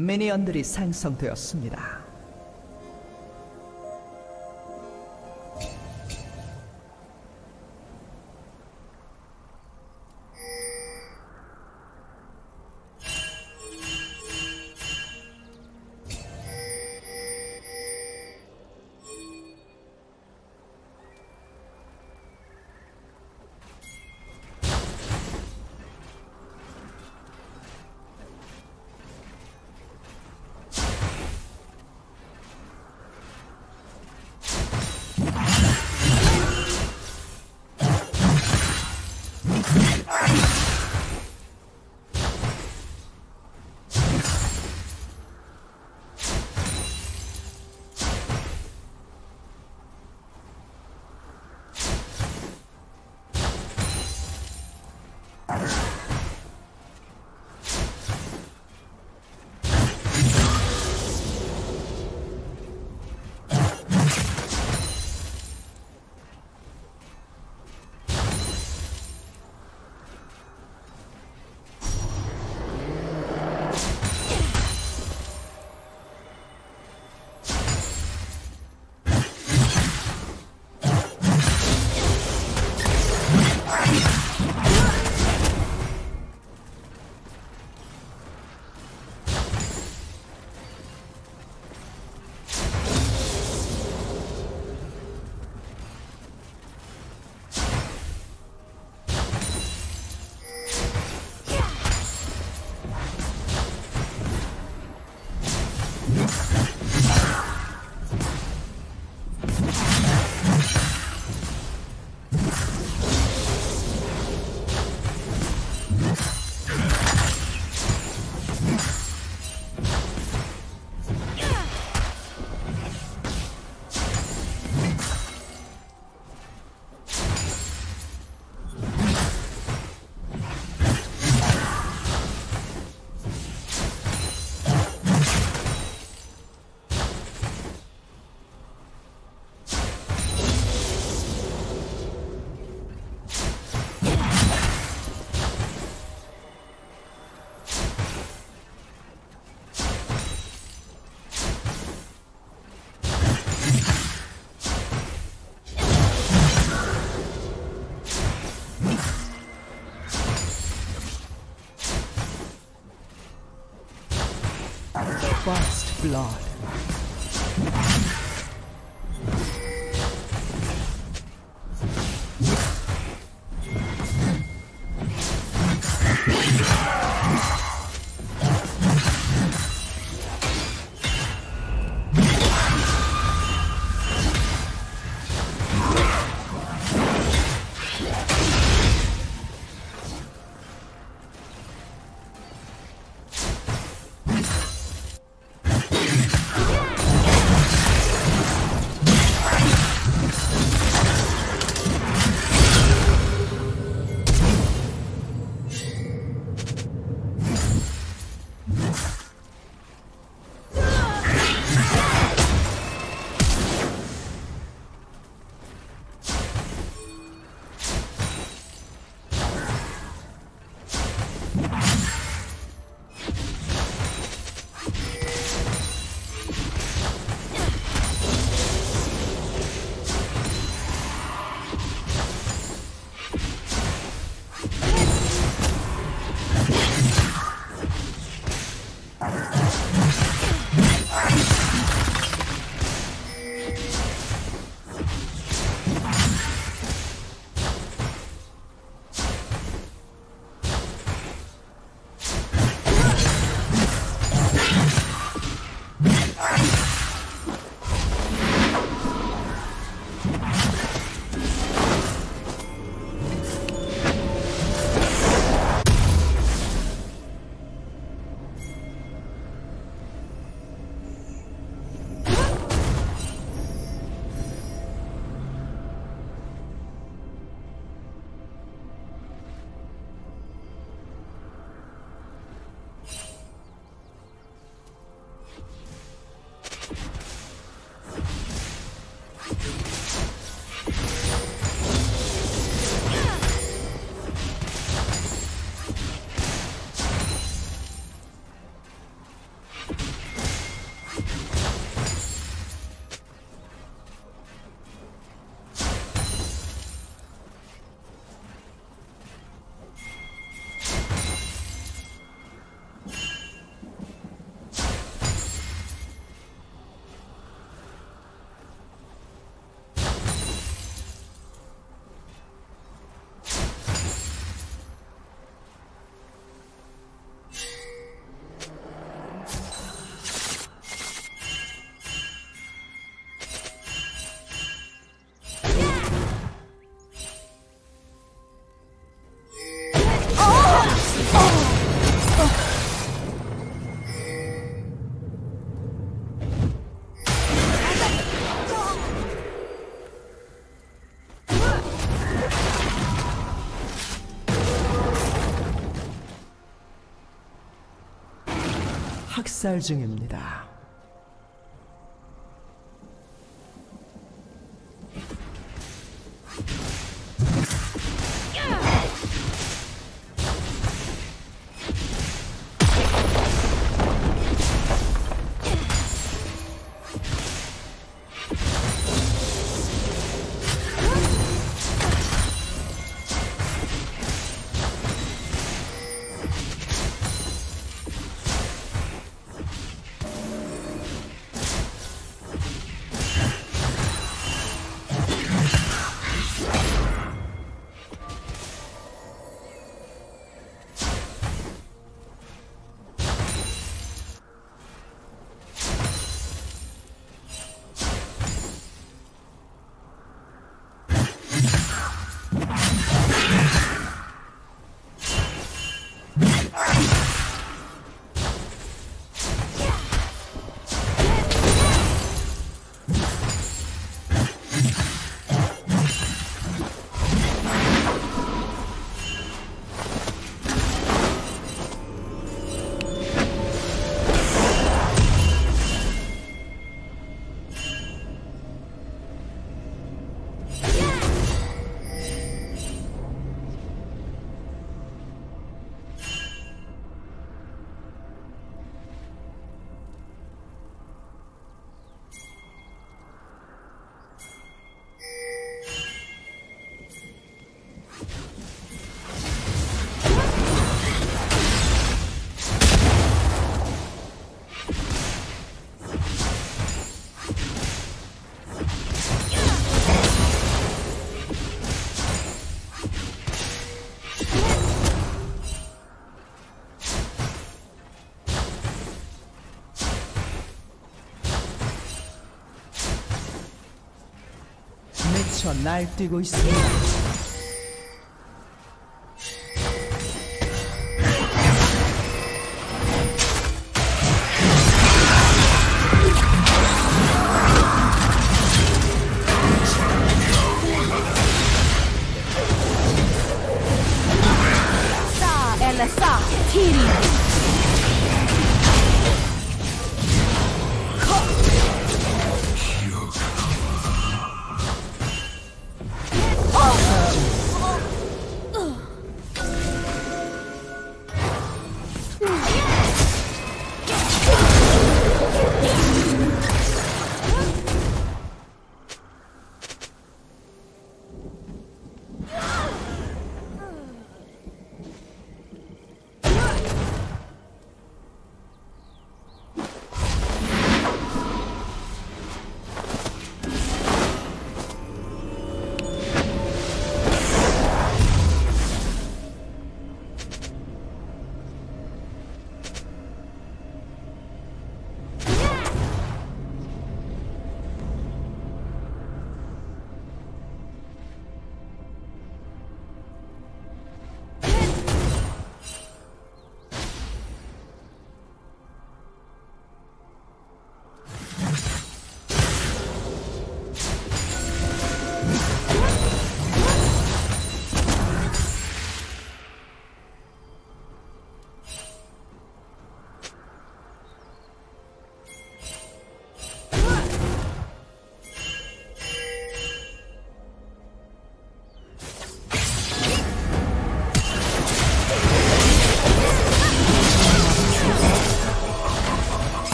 미니언들이 생성되었습니다. First blood. 학살 중입니다. 미쳐 날뛰고 있습니다.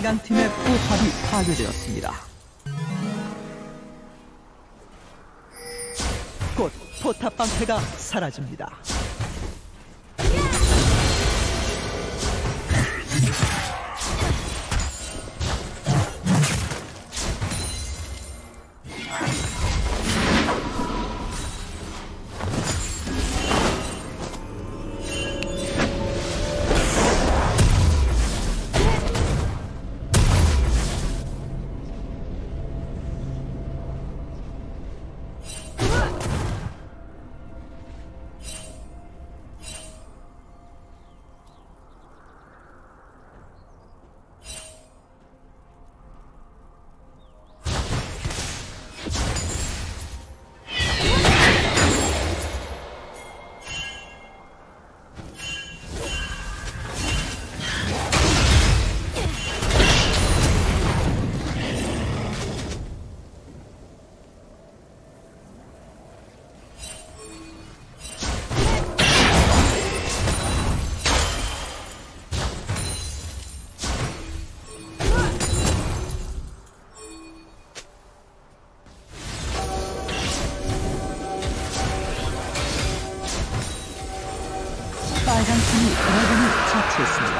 빨강팀의 포탑이 파괴되었습니다. 곧 포탑 방패가 사라집니다. 빨강팀이 드래곤을 처치했습니다.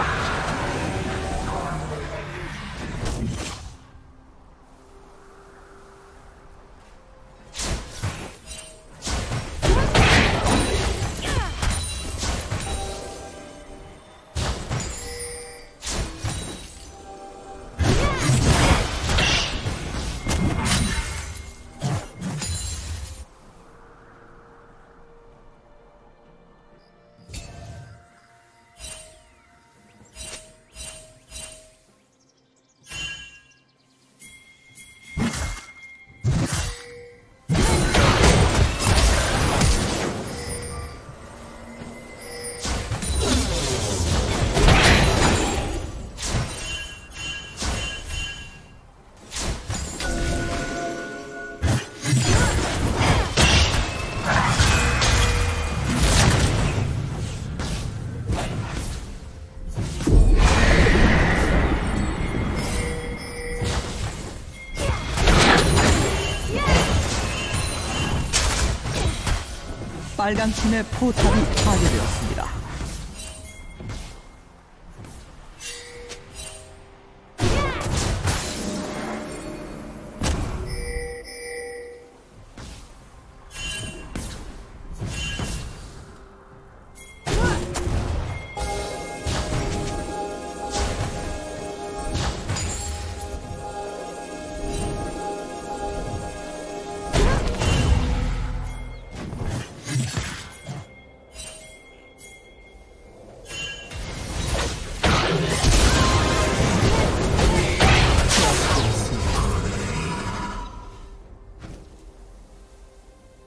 빨강팀의 포탑이 파괴되었습니다. 빨강팀의 포탑이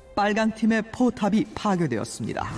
파괴되었습니다. 빨강팀의 포탑이 파괴되었습니다.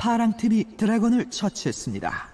파랑TV 드래곤을 처치했습니다.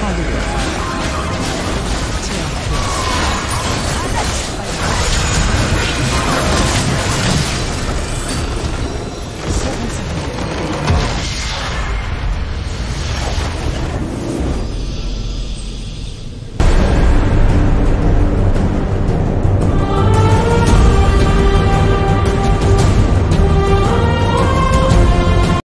파괴되었습니다.